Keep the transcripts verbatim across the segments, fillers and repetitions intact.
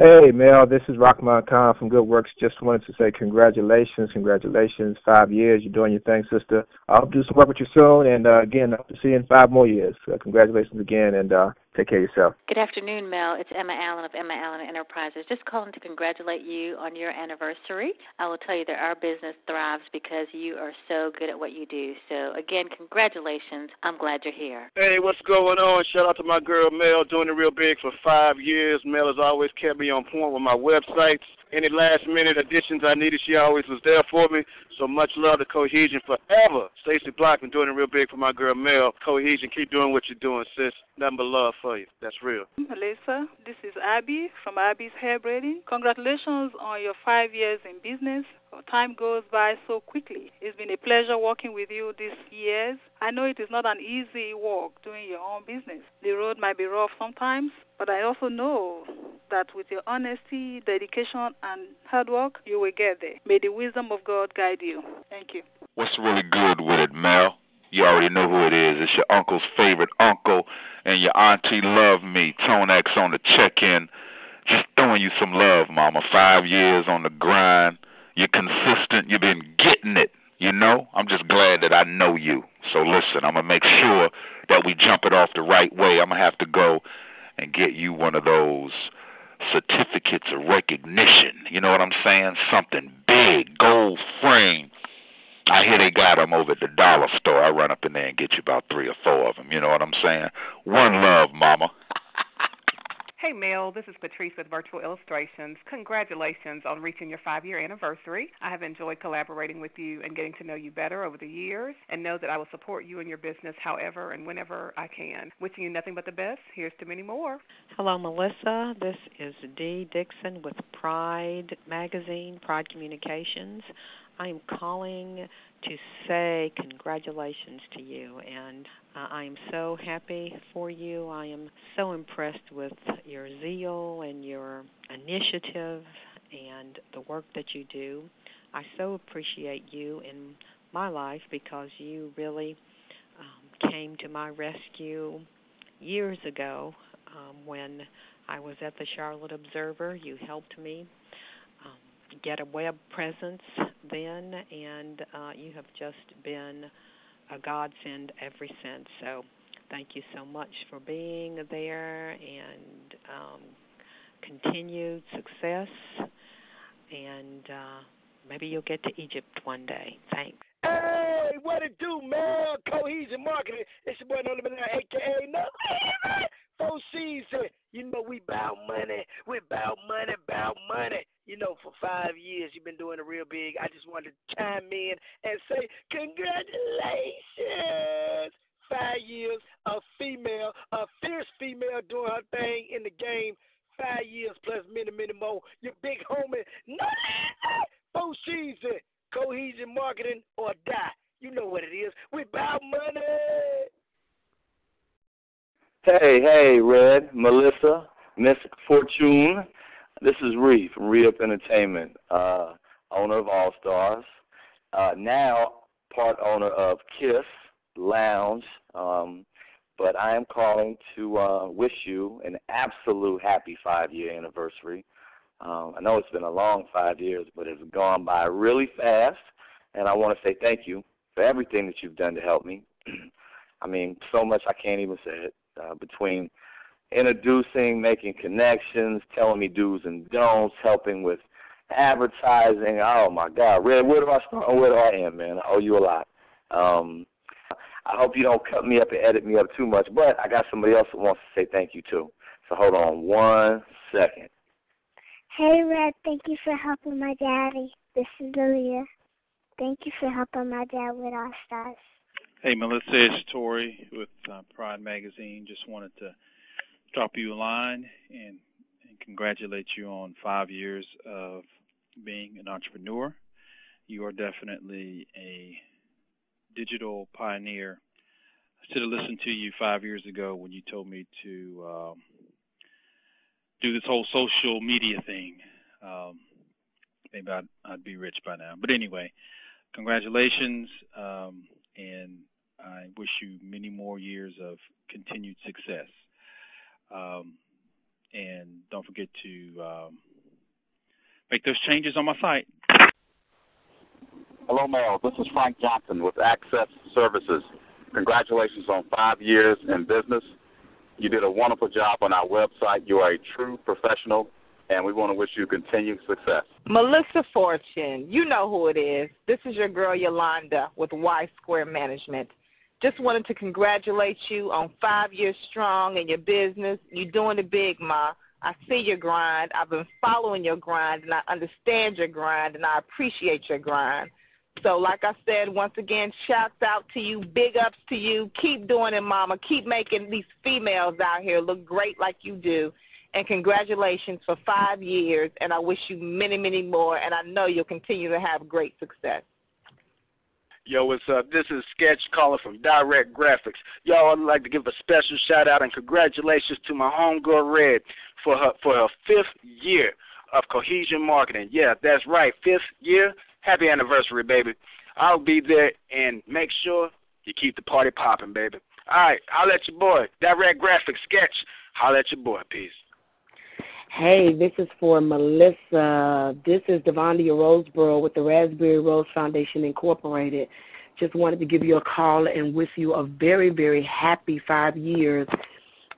Hey, Mel, this is Rahman Khan from Good Works. Just wanted to say congratulations, congratulations. Five years, you're doing your thing, sister. I hope to do some work with you soon, and uh, again, I hope to see you in five more years. Uh, congratulations again, and uh, take care of yourself. Good afternoon, Mel. It's Emma Allen of Emma Allen Enterprises. Just calling to congratulate you on your anniversary. I will tell you that our business thrives because you are so good at what you do. So, again, congratulations. I'm glad you're here. Hey, what's going on? Shout out to my girl, Mel, doing it real big for five years. Mel has always kept me on point with my websites. Any last-minute additions I needed, she always was there for me. So much love to Cohesion forever. Stacey Blackman doing it real big for my girl, Mel. Cohesion, keep doing what you're doing, sis. Nothing but love for you. That's real. Melissa, this is Abby from Abby's Hair Braiding. Congratulations on your five years in business. Time goes by so quickly. It's been a pleasure working with you these years. I know it is not an easy walk doing your own business. The road might be rough sometimes, but I also know that with your honesty, dedication, and hard work, you will get there. May the wisdom of God guide you. Thank you. What's really good with it, Mel? You already know who it is. It's your uncle's favorite uncle, and your auntie love me, Tone X on the check-in. Just throwing you some love, Mama. Five years on the grind. You're consistent. You've been getting it, you know. I'm just glad that I know you. So listen, I'm going to make sure that we jump it off the right way. I'm going to have to go and get you one of those certificates of recognition. You know what I'm saying? Something big, gold frame. I hear they got them over at the dollar store. I run up in there and get you about three or four of them. You know what I'm saying? One love, Mama. Hey, Mel, this is Beatrice with Virtual Illustrations. Congratulations on reaching your five-year anniversary. I have enjoyed collaborating with you and getting to know you better over the years, and know that I will support you in your business however and whenever I can. Wishing you nothing but the best. Here's to many more. Hello, Melissa. This is Dee Dixon with Pride Magazine, Pride Communications. I am calling to say congratulations to you, and uh, I am so happy for you. I am so impressed with your zeal and your initiative and the work that you do. I so appreciate you in my life because you really um, came to my rescue years ago um, when I was at the Charlotte Observer. You helped me get a web presence then, and uh, you have just been a godsend ever since. So thank you so much for being there, and um, continued success, and uh, maybe you'll get to Egypt one day. Thanks. Hey, what it do, man? Cohesion Marketing. It's your boy, A K A No Four Season. You know we bout money. We bout money, bout money. You know, for five years you've been doing it real big. I just wanted to chime in and say congratulations. Five years, a female, a fierce female doing her thing in the game. Five years plus many, many more. Your big homie, no, Four Season, Cohesion Marketing or die. You know what it is. We about money. Hey, hey, Red, Melissa, Miss Fortune. This is Ree from Reup Entertainment, uh, owner of Allstars, uh, now part owner of KISS Lounge. Um, but I am calling to uh, wish you an absolute happy five-year anniversary. Um, I know it's been a long five years, but it's gone by really fast. And I want to say thank you for everything that you've done to help me. I mean, so much I can't even say it. Uh, between introducing, making connections, telling me do's and don'ts, helping with advertising. Oh, my God. Red, where do I start? Oh, where do I end, man? I owe you a lot. Um, I hope you don't cut me up and edit me up too much, but I got somebody else that wants to say thank you, too. So hold on one second. Hey, Red, thank you for helping my daddy. This is Aaliyah. Thank you for helping my dad with Allstars. Hey, Melissa, it's Tori with uh, Pride Magazine. Just wanted to drop you a line and, and congratulate you on five years of being an entrepreneur. You are definitely a digital pioneer. I should have listened to you five years ago when you told me to um, do this whole social media thing. Um, maybe I'd, I'd be rich by now. But anyway, congratulations, um, and I wish you many more years of continued success. Um, And don't forget to um, make those changes on my site. Hello, Mel. This is Frank Johnson with Access Services. Congratulations on five years in business. You did a wonderful job on our website. You are a true professional, and we want to wish you continued success. Melissa Fortune, you know who it is. This is your girl, Yolanda, with Y Square Management. Just wanted to congratulate you on five years strong in your business. You're doing it big, Ma. I see your grind. I've been following your grind, and I understand your grind, and I appreciate your grind. So like I said, once again, shouts out to you, big ups to you. Keep doing it, Mama. Keep making these females out here look great like you do. And congratulations for five years, and I wish you many, many more, and I know you'll continue to have great success. Yo, what's up? This is Sketch calling from Direct Graphics. Y'all, I'd like to give a special shout-out and congratulations to my homegirl Red for her, for her fifth year of Cohesion Marketing. Yeah, that's right, fifth year. Happy anniversary, baby. I'll be there, and make sure you keep the party popping, baby. All right, holla at your boy. Direct Graphics, Sketch. Holla at your boy. Peace. Hey, this is for Melissa. This is Devondia Roseborough with the Raspberry Rose Foundation Incorporated. Just wanted to give you a call and wish you a very, very happy five years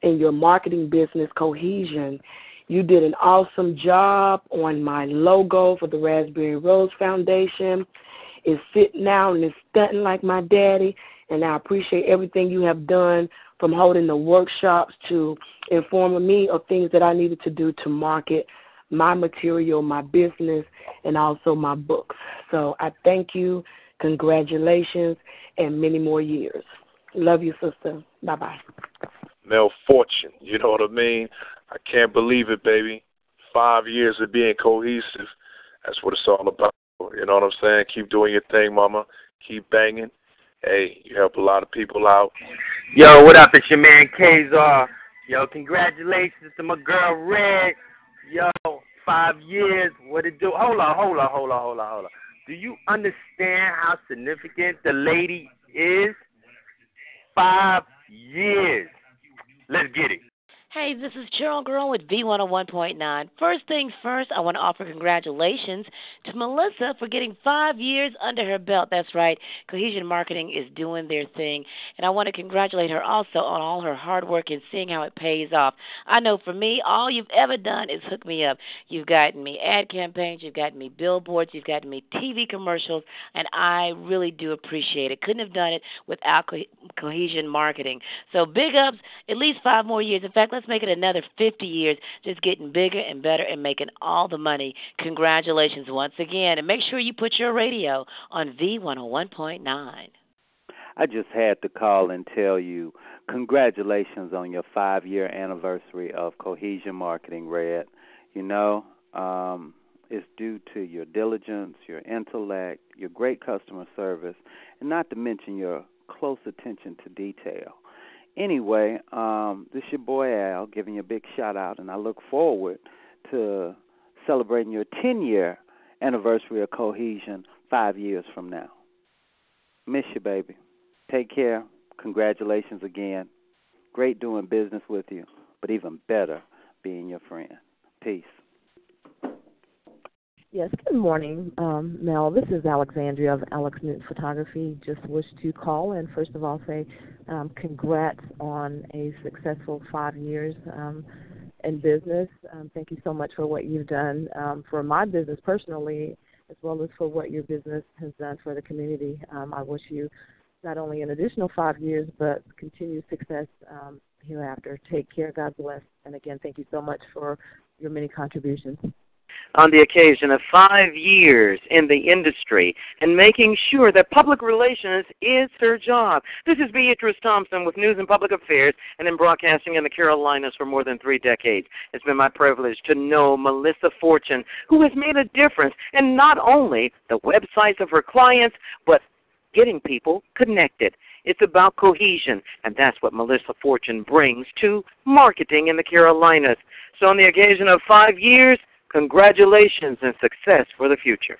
in your marketing business, Cohesion. You did an awesome job on my logo for the Raspberry Rose Foundation. It's sitting out and it's stunting like my daddy, and I appreciate everything you have done, from holding the workshops to informing me of things that I needed to do to market my material, my business, and also my books. So I thank you, congratulations, and many more years. Love you, sister. Bye-bye. Mel Fortune, you know what I mean? I can't believe it, baby. Five years of being cohesive, that's what it's all about. You know what I'm saying? Keep doing your thing, mama. Keep banging. Hey, you help a lot of people out. Yo, what up? It's your man, Kazar. Yo, congratulations to my girl, Red. Yo, five years. What it do? Hold on, hold on, hold on, hold on, hold on. Do you understand how significant the lady is? Five years. Let's get it. Hey, this is Cheryl Grohl with V one oh one point nine. First things first, I want to offer congratulations to Melissa for getting five years under her belt. That's right. Cohesion Marketing is doing their thing. And I want to congratulate her also on all her hard work and seeing how it pays off. I know for me, all you've ever done is hook me up. You've gotten me ad campaigns. You've gotten me billboards. You've gotten me T V commercials. And I really do appreciate it. Couldn't have done it without co- Cohesion Marketing. So big ups, at least five more years. In fact, let's Let's make it another fifty years, just getting bigger and better and making all the money. Congratulations once again. And make sure you put your radio on V one oh one point nine. I just had to call and tell you, congratulations on your five-year anniversary of Cohesion Marketing, Red. You know, um, it's due to your diligence, your intellect, your great customer service, and not to mention your close attention to detail. Anyway, um, this is your boy Al giving you a big shout-out, and I look forward to celebrating your ten-year anniversary of Cohesion five years from now. Miss you, baby. Take care. Congratulations again. Great doing business with you, but even better being your friend. Peace. Yes, good morning, um, Mel. This is Alexandria of Alex Newton Photography. Just wish to call and first of all say um, congrats on a successful five years um, in business. Um, thank you so much for what you've done um, for my business personally, as well as for what your business has done for the community. Um, I wish you not only an additional five years, but continued success um, hereafter. Take care. God bless. And again, thank you so much for your many contributions. On the occasion of five years in the industry and making sure that public relations is her job. This is Beatrice Thompson with News and Public Affairs and in broadcasting in the Carolinas for more than three decades. It's been my privilege to know Melissa Fortune, who has made a difference in not only the websites of her clients, but getting people connected. It's about cohesion, and that's what Melissa Fortune brings to marketing in the Carolinas. So on the occasion of five years, congratulations and success for the future.